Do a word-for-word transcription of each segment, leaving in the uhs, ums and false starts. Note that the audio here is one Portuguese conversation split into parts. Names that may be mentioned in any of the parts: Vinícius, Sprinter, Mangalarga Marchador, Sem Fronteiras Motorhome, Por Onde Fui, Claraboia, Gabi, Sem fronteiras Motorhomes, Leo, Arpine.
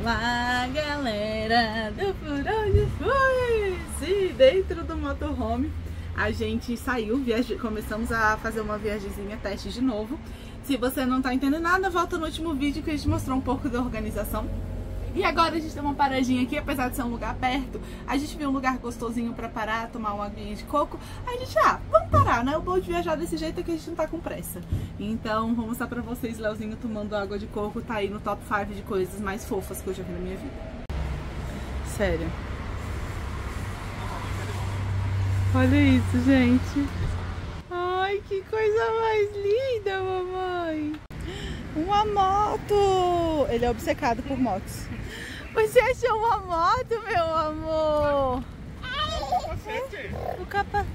Olá, galera do Por Onde Fui! Sim, dentro do motorhome a gente saiu, viaje... começamos a fazer uma viagemzinha teste de novo. Se você não tá entendendo nada, volta no último vídeo que a gente mostrou um pouco da organização. E agora a gente tem uma paradinha aqui, apesar de ser um lugar perto, a gente viu um lugar gostosinho pra parar, tomar uma aguinha de coco. A gente, ah, vamos parar, né? O bom de viajar desse jeito é que a gente não tá com pressa. Então, vou mostrar pra vocês, Leozinho tomando água de coco, tá aí no top cinco de coisas mais fofas que eu já vi na minha vida. Sério. Olha isso, gente. Ai, que coisa mais linda, mamãe. Uma moto! Ele é obcecado por motos. Você achou uma moto, meu amor? O capa...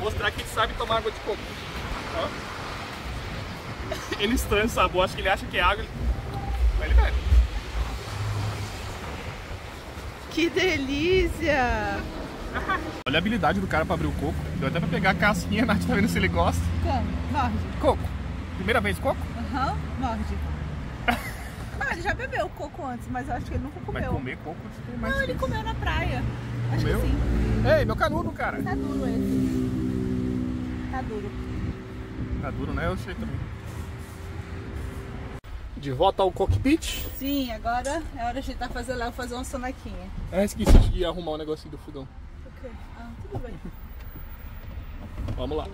Mostrar que ele sabe tomar água de coco. Ele estranha o sabor, acho que ele acha que é água. Mas ele bebe. Que delícia! Olha a habilidade do cara pra abrir o coco. Deu até pra pegar a casquinha, a Nath tá vendo se ele gosta. Como? Morde. Coco. Primeira vez coco? Aham, uhum, morde. Não, ele já bebeu o coco antes, mas eu acho que ele nunca comeu. Mas comer coco? Mais não, difícil. Ele comeu na praia. Acho comeu? Que sim. Ei, meu canudo, cara. Tá duro esse. Tá duro. Tá duro, né? Eu achei também. De volta ao cockpit? Sim, agora é hora de tentar fazer lá fazer uma sonequinha. Ah, esqueci de arrumar o um negocinho do fogão. Ah, tudo bem. Vamos lá.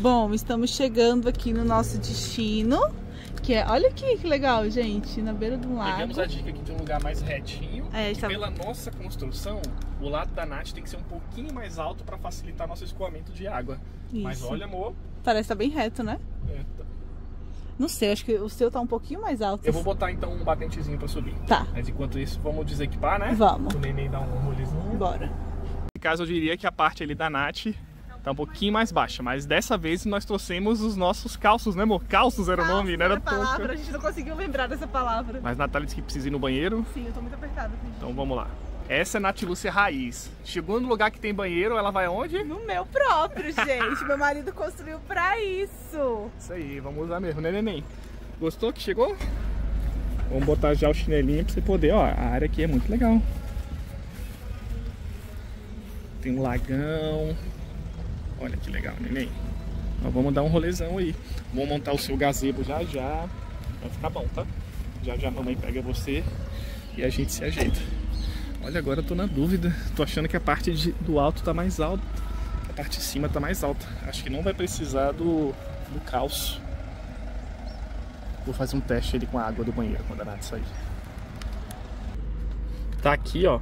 Bom, estamos chegando aqui no nosso destino, que é, olha aqui que legal, gente, na beira do lago. Pegamos a dica aqui de um lugar mais retinho, é, tá... Pela nossa construção, o lado da Nath tem que ser um pouquinho mais alto para facilitar nosso escoamento de água. Isso. Mas olha, amor... Parece que tá bem reto, né? É, tá. Não sei, acho que o seu tá um pouquinho mais alto. Eu vou botar então um batentezinho para subir. Tá. Mas enquanto isso, vamos desequipar, né? Vamos. O neném dá um rolezinho. Bora. No caso, eu diria que a parte ali da Nath... Tá um pouquinho mais baixa, mas dessa vez nós trouxemos os nossos calços, né, amor? Calços era o nome, não era a palavra, a gente não conseguiu lembrar dessa palavra. Mas Natália disse que precisa ir no banheiro. Sim, eu tô muito apertada. Gente. Então vamos lá. Essa é a Natilúcia raiz. Chegou no lugar que tem banheiro, ela vai aonde? No meu próprio, gente. Meu marido construiu pra isso. Isso aí, vamos usar mesmo, né, neném? Gostou que chegou? Vamos botar já o chinelinho pra você poder, ó. A área aqui é muito legal. Tem um lagão... Olha que legal, neném. Nós vamos dar um rolezão aí. Vamos montar o seu gazebo já já. Vai ficar bom, tá? Já já a mamãe pega você e a gente se ajeita. Olha, agora eu tô na dúvida. Tô achando que a parte de, do alto tá mais alta. A parte de cima tá mais alta. Acho que não vai precisar do, do calço. Vou fazer um teste ali com a água do banheiro quando a Nath sair. Tá aqui, ó.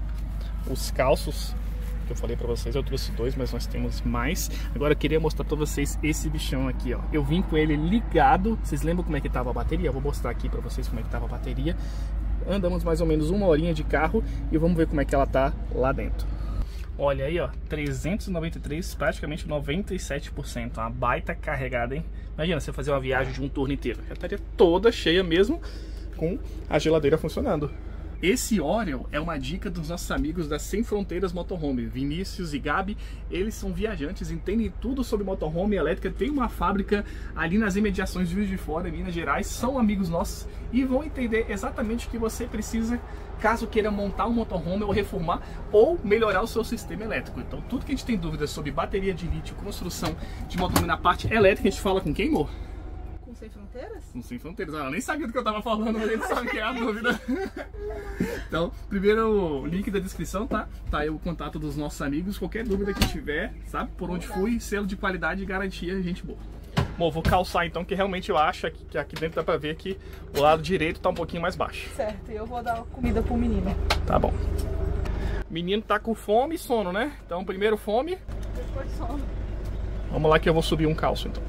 Os calços... que eu falei pra vocês, eu trouxe dois, mas nós temos mais. Agora eu queria mostrar pra vocês esse bichão aqui, ó. Eu vim com ele ligado. Vocês lembram como é que tava a bateria? Eu vou mostrar aqui pra vocês como é que tava a bateria. Andamos mais ou menos uma horinha de carro e vamos ver como é que ela tá lá dentro. Olha aí, ó, trezentos e noventa e três, praticamente noventa e sete por cento. Uma baita carregada, hein? Imagina você fazer uma viagem de um turno inteiro. Já estaria toda cheia mesmo com a geladeira funcionando. Esse Oreo é uma dica dos nossos amigos da Sem Fronteiras Motorhome, Vinícius e Gabi. Eles são viajantes, entendem tudo sobre motorhome elétrica, tem uma fábrica ali nas imediações de Juiz de Fora, em Minas Gerais, são amigos nossos e vão entender exatamente o que você precisa caso queira montar um motorhome ou reformar ou melhorar o seu sistema elétrico. Então tudo que a gente tem dúvidas sobre bateria de lítio, construção de motorhome na parte elétrica, a gente fala com quem, amor? Sem Fronteiras? Não, Sem Fronteiras. Ah, ela nem sabia do que eu tava falando, mas eles sabem que é a dúvida. Então, primeiro o link da descrição, tá? Tá aí o contato dos nossos amigos. Qualquer dúvida que tiver, sabe? Por Onde Fui, selo de qualidade e garantia, gente boa. Bom, vou calçar então, que realmente eu acho que aqui dentro dá pra ver que o lado direito tá um pouquinho mais baixo. Certo, e eu vou dar comida pro menino. Tá bom. O menino tá com fome e sono, né? Então, primeiro fome. Depois sono. Vamos lá que eu vou subir um calço, então.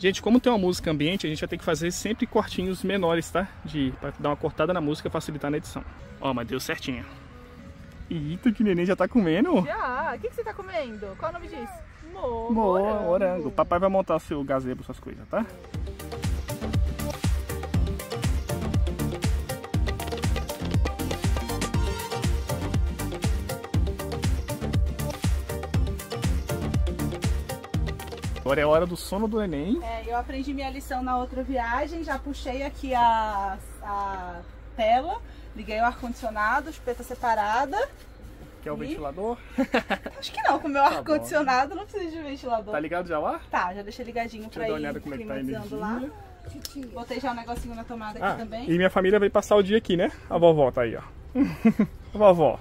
Gente, como tem uma música ambiente, a gente vai ter que fazer sempre cortinhos menores, tá? De, pra dar uma cortada na música e facilitar na edição. Ó, mas deu certinho. Eita, que neném já tá comendo? Já, o que, que você tá comendo? Qual o nome disso? Morango. Morango. Papai vai montar o seu gazebo, suas coisas, tá? Agora é a hora do sono do neném. É, eu aprendi minha lição na outra viagem, já puxei aqui a, a tela, liguei o ar-condicionado, espeta separada. Quer o e... ventilador? Acho que não, com o meu tá ar-condicionado não precisa de ventilador. Tá ligado já lá? Tá, já deixei ligadinho pra ir climatizando lá. Botei já um negocinho na tomada ah, aqui também. E minha família veio passar o dia aqui, né? A vovó tá aí, ó. A vovó.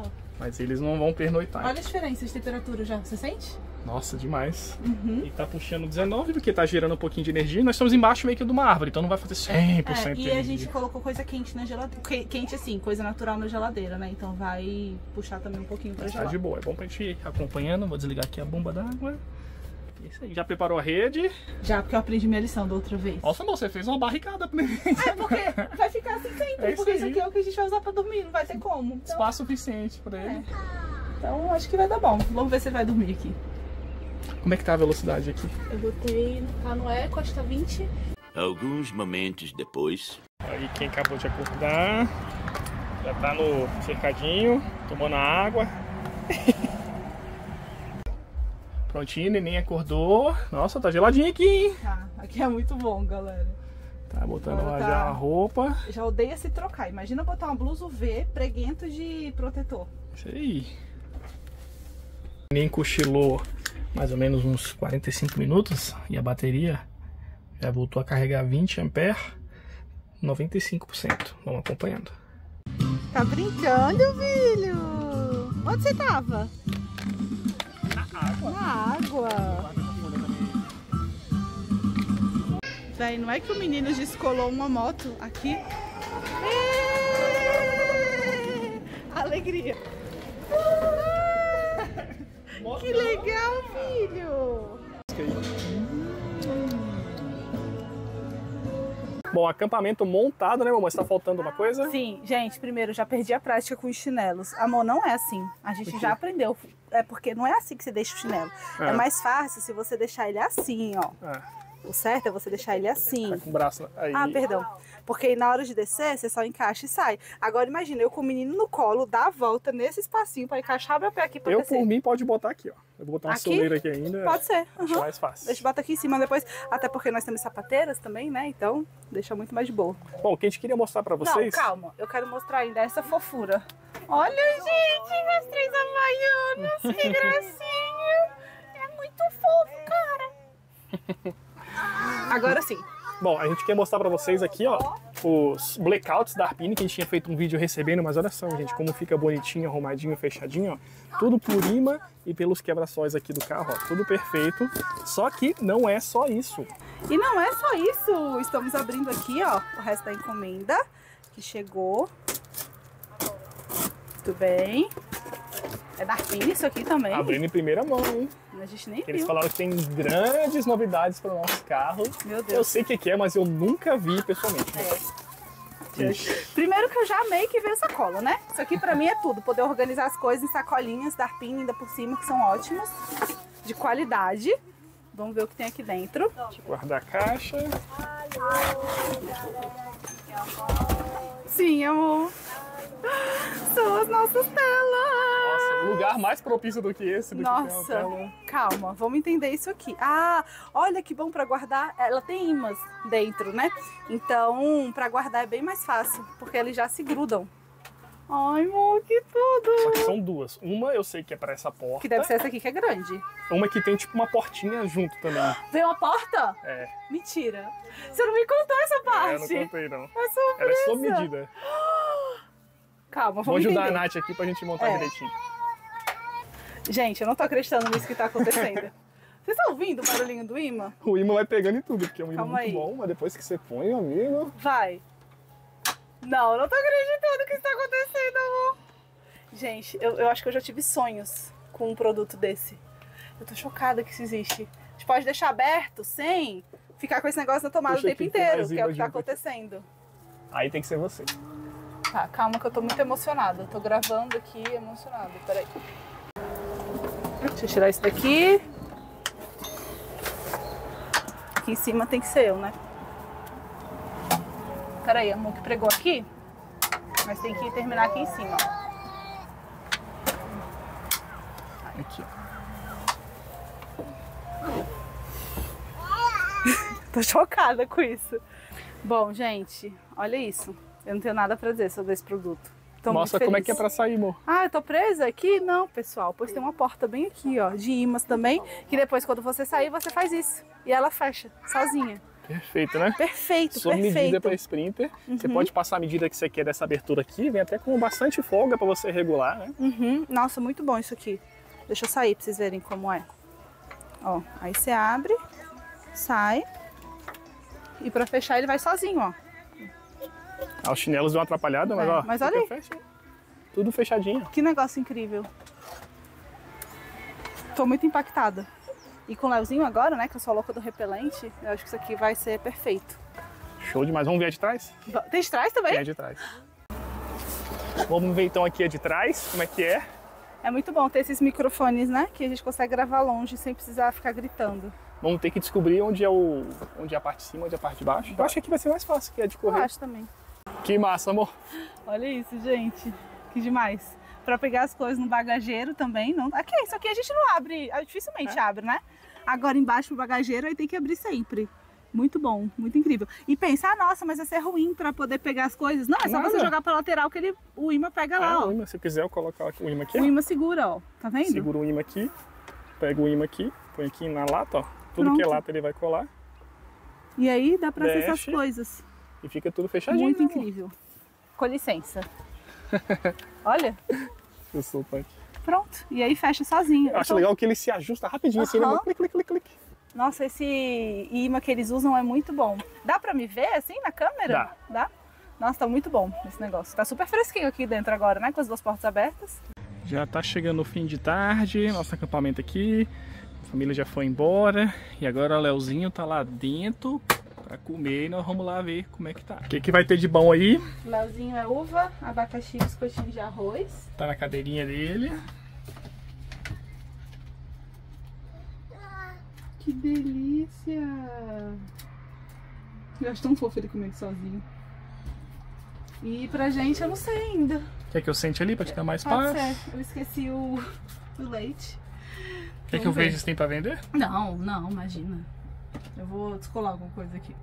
Oh. Mas eles não vão pernoitar. Olha a diferença de temperatura já, você sente? Nossa, demais. Uhum. E tá puxando dezenove, porque tá gerando um pouquinho de energia. Nós estamos embaixo meio que de uma árvore, então não vai fazer cem por cento é, e energia. A gente colocou coisa quente na geladeira. Quente assim, coisa natural na geladeira, né? Então vai puxar também um pouquinho pra gelar. Tá de boa, é bom pra gente ir acompanhando. Vou desligar aqui a bomba d'água. Isso aí. Já preparou a rede? Já, porque eu aprendi minha lição da outra vez. Nossa, amor, você fez uma barricada pra mim. É, porque vai ficar assim sempre. É porque isso aqui é o que a gente vai usar pra dormir, não vai ter como. Então... espaço suficiente pra ele. É. Então acho que vai dar bom. Vamos ver se ele vai dormir aqui. Como é que tá a velocidade aqui? Eu botei, tá no eco, acho que tá vinte. Alguns momentos depois. Aí quem acabou de acordar, já tá no cercadinho, tomando água. Prontinho, neném acordou. Nossa, tá geladinho aqui, hein? Tá, aqui é muito bom, galera. Tá botando agora lá tá... já a roupa. Já odeia se trocar, imagina botar uma blusa U V preguento de protetor. Isso aí. Neném cochilou mais ou menos uns quarenta e cinco minutos e a bateria já voltou a carregar vinte amperes, noventa e cinco por cento. Vamos acompanhando. Tá brincando, filho? Onde você tava? Na água. Na água. Daí não é que o menino descolou uma moto aqui? Eee! Alegria. Que legal, filho! Bom, acampamento montado, né, mamãe? Está faltando uma coisa? Sim, gente, primeiro, já perdi a prática com os chinelos. Amor, não é assim. A gente já aprendeu. É porque não é assim que você deixa o chinelo. É, é mais fácil se você deixar ele assim, ó. É. O certo é você deixar ele assim. Tá com o braço aí. Ah, perdão. Porque na hora de descer, você só encaixa e sai. Agora imagina, eu com o menino no colo, dá a volta nesse espacinho pra encaixar meu pé aqui pra eu, descer. Eu, por mim, pode botar aqui, ó. Eu vou botar uma soleira aqui ainda. Pode ser. Uhum. Mais fácil. Deixa eu botar aqui em cima depois. Até porque nós temos sapateiras também, né? Então, deixa muito mais de boa. Bom, o que a gente queria mostrar pra vocês... Não, calma. Eu quero mostrar ainda essa fofura. Olha, gente, as três havaianas. Que gracinha. É muito fofo, cara. Agora sim. Bom, a gente quer mostrar pra vocês aqui, ó, os blackouts da Arpine, que a gente tinha feito um vídeo recebendo, mas olha só, gente, como fica bonitinho, arrumadinho, fechadinho, ó. Tudo por imã e pelos quebra-sóis aqui do carro, ó. Tudo perfeito. Só que não é só isso. E não é só isso. Estamos abrindo aqui, ó, o resto da encomenda que chegou. Muito bem. É da Arpine isso aqui também. Abrindo em primeira mão, hein? A gente nem Eles viu. Falaram que tem grandes novidades para o nosso carro. Meu Deus. Eu sei o que, que é, mas eu nunca vi pessoalmente. É. Primeiro que eu já amei que veio sacola, né? Isso aqui para mim é tudo. Poder organizar as coisas em sacolinhas da Arpine ainda por cima, que são ótimas. De qualidade. Vamos ver o que tem aqui dentro. Deixa eu guardar a caixa. Sim, amor. São as nossas telas. Lugar mais propício do que esse. Do Nossa, que calma, vamos entender isso aqui. Ah, olha que bom pra guardar. Ela tem imãs dentro, né? Então, pra guardar é bem mais fácil, porque eles já se grudam. Ai, amor, que tudo! Só que são duas. Uma eu sei que é pra essa porta. Que deve ser essa aqui, que é grande. Uma que tem tipo uma portinha junto também. Vem uma porta? É. Mentira. Você não me contou essa parte. É, eu não contei, não. É surpresa. Ela é sob medida. Calma, vamos Vou ajudar entender. a Nath aqui pra gente montar é. direitinho. Gente, eu não tô acreditando nisso que tá acontecendo. Vocês estão ouvindo o barulhinho do imã? O imã vai pegando em tudo, porque é um imã muito aí. bom, mas depois que você põe, amigo... Vai. Não, eu não tô acreditando que isso tá acontecendo, amor. Gente, eu, eu acho que eu já tive sonhos com um produto desse. Eu tô chocada que isso existe. gente pode deixar aberto sem ficar com esse negócio na tomada Puxa o tempo inteiro, que é o que está acontecendo. Aí tem que ser você. Tá, calma que eu tô muito emocionada. Eu tô gravando aqui emocionada. Peraí. Deixa eu tirar isso daqui. Aqui em cima tem que ser eu, né? Peraí, a mão que pregou aqui. Mas tem que terminar aqui em cima, ó. Aqui. Tô chocada com isso. Bom, gente, olha isso. Eu não tenho nada pra dizer sobre esse produto. Tô Mostra como é que é pra sair, amor. Ah, eu tô presa aqui? Não, pessoal. Pois tem uma porta bem aqui, ó, de imãs também, que depois quando você sair, você faz isso. E ela fecha, sozinha. Perfeito, né? Perfeito, Sua perfeito. Sua medida para Sprinter. Uhum. Você pode passar a medida que você quer dessa abertura aqui. Vem até com bastante folga pra você regular, né? Uhum. Nossa, muito bom isso aqui. Deixa eu sair pra vocês verem como é. Ó, aí você abre, sai. E pra fechar ele vai sozinho, ó. Ah, os chinelos dão uma atrapalhada, mas é, ó. Mas olha aí. Fecha. Tudo fechadinho. Que negócio incrível. Tô muito impactada. E com o Leozinho agora, né, que eu sou louca do repelente, eu acho que isso aqui vai ser perfeito. Show demais. Vamos ver a de trás? Tem de trás também? Tem a de trás. Vamos ver então aqui a de trás, como é que é. É muito bom ter esses microfones, né, que a gente consegue gravar longe sem precisar ficar gritando. Vamos ter que descobrir onde é, o, onde é a parte de cima, onde é a parte de baixo. Eu acho que aqui vai ser mais fácil, que é de correr. Eu acho também. Que massa, amor. Olha isso, gente. Que demais. Pra pegar as coisas no bagageiro também. Não... Aqui, isso aqui a gente não abre, dificilmente é. abre, né? Agora embaixo do bagageiro aí tem que abrir sempre. Muito bom, muito incrível. E pensar, nossa, mas vai ser ruim pra poder pegar as coisas. Não, é só não, você não. jogar pra lateral que ele, o imã pega é, lá, ó. O imã, se quiser eu colocar o imã aqui. O ó. imã segura, ó. Tá vendo? Segura o imã aqui, pega o imã aqui, põe aqui na lata, ó. Tudo Pronto. que é lata ele vai colar. E aí dá pra acessar as coisas. E fica tudo fechadinho. Muito incrível. Amor. Com licença. Olha. Eu sou o punk. Pronto. E aí fecha sozinho. Eu, eu acho tô... legal que ele se ajusta rapidinho, assim, uhum. clic, clic, clic, clic. Nossa, esse imã que eles usam é muito bom. Dá pra me ver assim na câmera? Dá. Dá? Nossa, tá muito bom esse negócio. Tá super fresquinho aqui dentro agora, né? Com as duas portas abertas. Já tá chegando o fim de tarde, nosso acampamento aqui. A família já foi embora. E agora o Leozinho tá lá dentro pra comer e nós vamos lá ver como é que tá. O que, que vai ter de bom aí? O Leozinho é uva, abacaxi e biscoitinho de arroz. Tá na cadeirinha dele. Que delícia! Eu acho tão fofo ele comendo sozinho. E pra gente eu não sei ainda. Quer que eu sente ali pra te dar mais paz? Eu esqueci o, o leite. Quer que eu veja se tem pra vender? Não, não, imagina. Eu vou descolar alguma coisa aqui.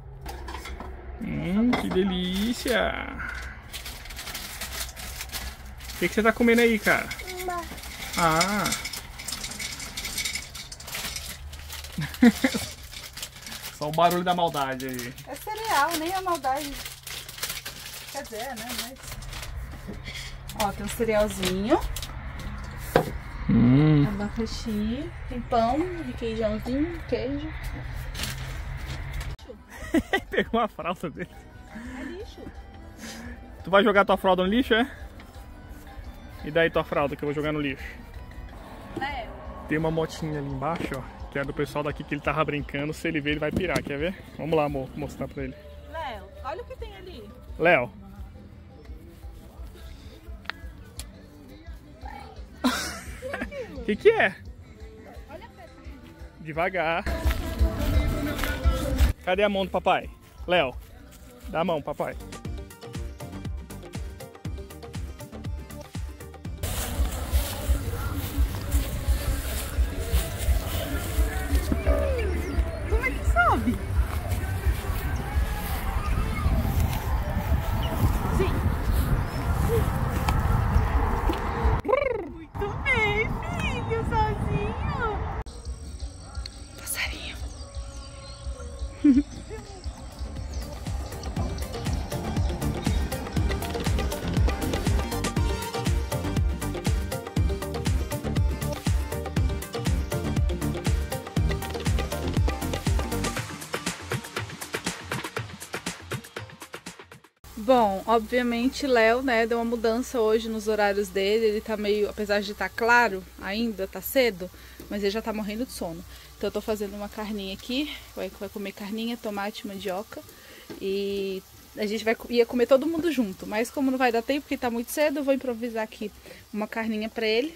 Hum, que delícia! O que, que você tá comendo aí, cara? Uma. Ah! Só o barulho da maldade aí. É cereal, nem a maldade. Quer dizer, né? Mas... Ó, tem um cerealzinho. Hum. Abacaxi, tem pão de queijãozinho, queijo. Pegou uma fralda dele. É lixo. Tu vai jogar tua fralda no lixo, é? E daí tua fralda que eu vou jogar no lixo. É. Tem uma motinha ali embaixo, ó, que é do pessoal daqui que ele tava brincando. Se ele ver, ele vai pirar, quer ver? Vamos lá, amor, mostrar pra ele. Léo, olha o que tem ali. Léo. O que, que é? Olha a Devagar. Cadê a mão do papai? Léo, dá a mão, papai. Como é que sobe? Sim. Muito bem. Sozinho. Passarinho. Bom, obviamente Léo, né, deu uma mudança hoje nos horários dele, ele tá meio, apesar de estar claro ainda, tá cedo, mas ele já tá morrendo de sono. Então eu tô fazendo uma carninha aqui, vai, vai comer carninha, tomate, mandioca, e a gente vai, ia comer todo mundo junto, mas como não vai dar tempo, porque tá muito cedo, eu vou improvisar aqui uma carninha pra ele.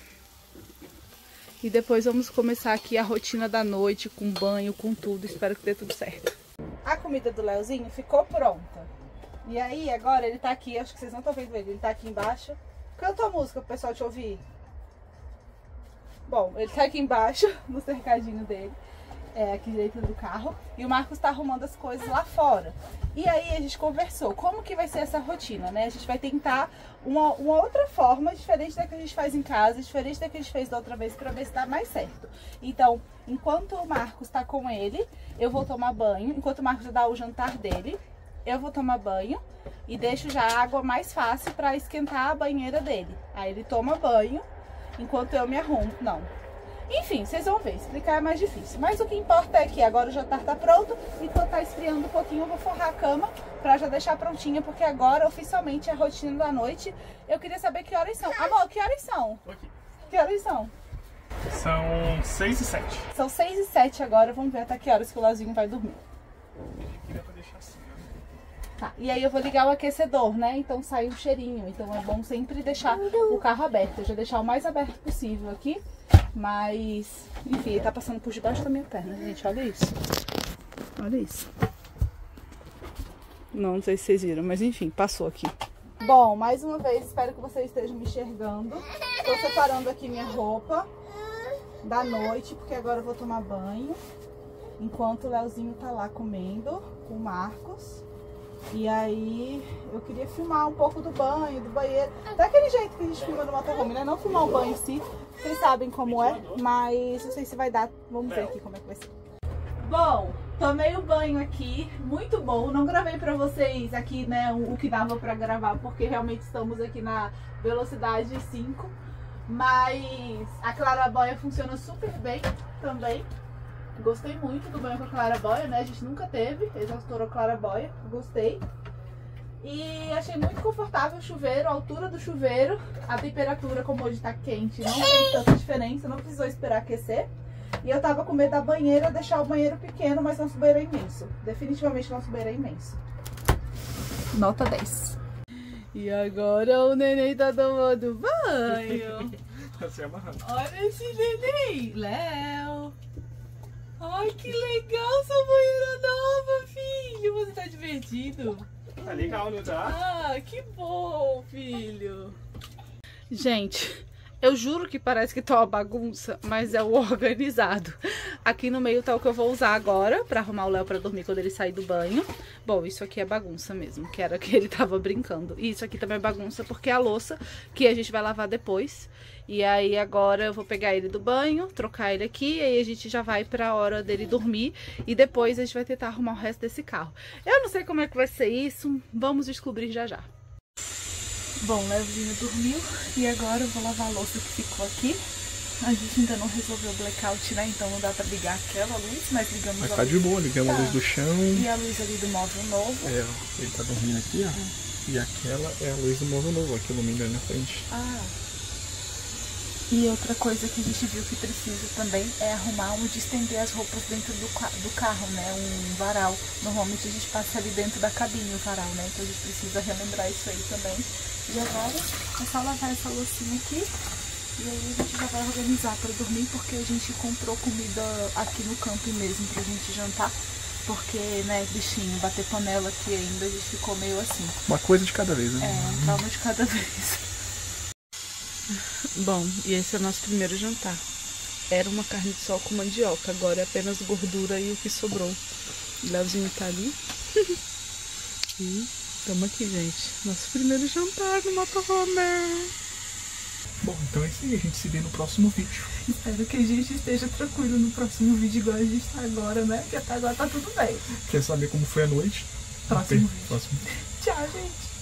E depois vamos começar aqui a rotina da noite, com banho, com tudo, espero que dê tudo certo. A comida do Leozinho ficou pronta. E aí agora ele tá aqui, acho que vocês não estão vendo ele, ele tá aqui embaixo. Canta a música pro pessoal te ouvir. Bom, ele tá aqui embaixo, no cercadinho dele, é, aqui dentro do carro. E o Marcos tá arrumando as coisas lá fora. E aí a gente conversou, como que vai ser essa rotina, né? A gente vai tentar uma, uma outra forma, diferente da que a gente faz em casa, diferente da que a gente fez da outra vez, pra ver se dá mais certo. Então, enquanto o Marcos tá com ele, eu vou tomar banho. Enquanto o Marcos dá o jantar dele, eu vou tomar banho e deixo já a água mais fácil pra esquentar a banheira dele. Aí ele toma banho enquanto eu me arrumo. Não. Enfim, vocês vão ver. Explicar é mais difícil. Mas o que importa é que agora o jantar tá pronto. Enquanto tá esfriando um pouquinho, eu vou forrar a cama pra já deixar prontinha, porque agora oficialmente é a rotina da noite. Eu queria saber que horas são. Amor, que horas são? Aqui. Que horas são? São seis e sete. São seis e sete agora. Vamos ver até que horas que o Leozinho vai dormir. Tá, e aí eu vou ligar o aquecedor, né? Então sai um cheirinho. Então é bom sempre deixar o carro aberto. Eu já deixar o mais aberto possível aqui. Mas, enfim, ele tá passando por debaixo da minha perna, gente. Olha isso. Olha isso. Não, não sei se vocês viram, mas enfim, passou aqui. Bom, mais uma vez, espero que vocês estejam me enxergando. Tô separando aqui minha roupa da noite, porque agora eu vou tomar banho. Enquanto o Leozinho tá lá comendo com o Marcos. E aí, eu queria filmar um pouco do banho, do banheiro. Daquele jeito que a gente filma no motorhome, né? Não filmar o banho em si, vocês sabem como é. Mas não sei se vai dar, vamos ver aqui como é que vai ser. Bom, tomei o banho aqui, muito bom. Não gravei pra vocês aqui, né, o que dava pra gravar, porque realmente estamos aqui na velocidade cinco. Mas a Claraboia funciona super bem também. Gostei muito do banho com a Claraboia, né? A gente nunca teve, exaustorou Claraboia, gostei. E achei muito confortável o chuveiro, a altura do chuveiro, a temperatura, como hoje tá quente, não tem tanta diferença, não precisou esperar aquecer. E eu tava com medo da banheira, deixar o banheiro pequeno, mas nosso banheiro é imenso. Definitivamente nosso banheiro é imenso. Nota dez. E agora o neném tá tomando banho. Tá se amarrando. Olha esse neném, Léo. Ai, que legal sua banheira nova, filho! Você tá divertido? Tá legal, não tá? Ah, que bom, filho! Gente, eu juro que parece que tá uma bagunça, mas é o organizado. Aqui no meio tá o que eu vou usar agora pra arrumar o Léo pra dormir quando ele sair do banho. Bom, isso aqui é bagunça mesmo, que era que ele tava brincando. E isso aqui também é bagunça porque é a louça que a gente vai lavar depois. E aí agora eu vou pegar ele do banho, trocar ele aqui, e aí a gente já vai pra hora dele dormir. E depois a gente vai tentar arrumar o resto desse carro. Eu não sei como é que vai ser isso, vamos descobrir já já. Bom, o Leozinho dormiu e agora eu vou lavar a louça que ficou aqui. A gente ainda não resolveu o blackout, né? Então não dá pra ligar aquela luz, mas ligamos mas a tá luz. Mas tá de boa, ligamos tá. A luz do chão. E a luz ali do móvel novo. É, ele tá dormindo aqui, ó. É. E aquela é a luz do móvel novo, aqui ilumina na frente. Ah. E outra coisa que a gente viu que precisa também é arrumar onde estender as roupas dentro do, do carro, né? Um varal. Normalmente a gente passa ali dentro da cabine o varal, né? Então a gente precisa relembrar isso aí também. E agora é só lavar essa loucinha aqui. E aí a gente já vai organizar pra dormir, porque a gente comprou comida aqui no camping mesmo pra gente jantar. Porque, né, bichinho, bater panela aqui ainda, a gente ficou meio assim. Uma coisa de cada vez, né? É, um trauma de cada vez. Bom, e esse é o nosso primeiro jantar. Era uma carne de sol com mandioca, agora é apenas gordura e o que sobrou. O Leozinho tá ali. E tamo aqui, gente. Nosso primeiro jantar no motorhome. Bom, então é isso aí. A gente se vê no próximo vídeo. Espero que a gente esteja tranquilo no próximo vídeo, igual a gente tá agora, né? Porque até agora tá tudo bem. Quer saber como foi a noite? Próximo vídeo. Próximo. Tchau, gente.